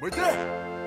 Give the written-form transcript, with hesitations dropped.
What's that?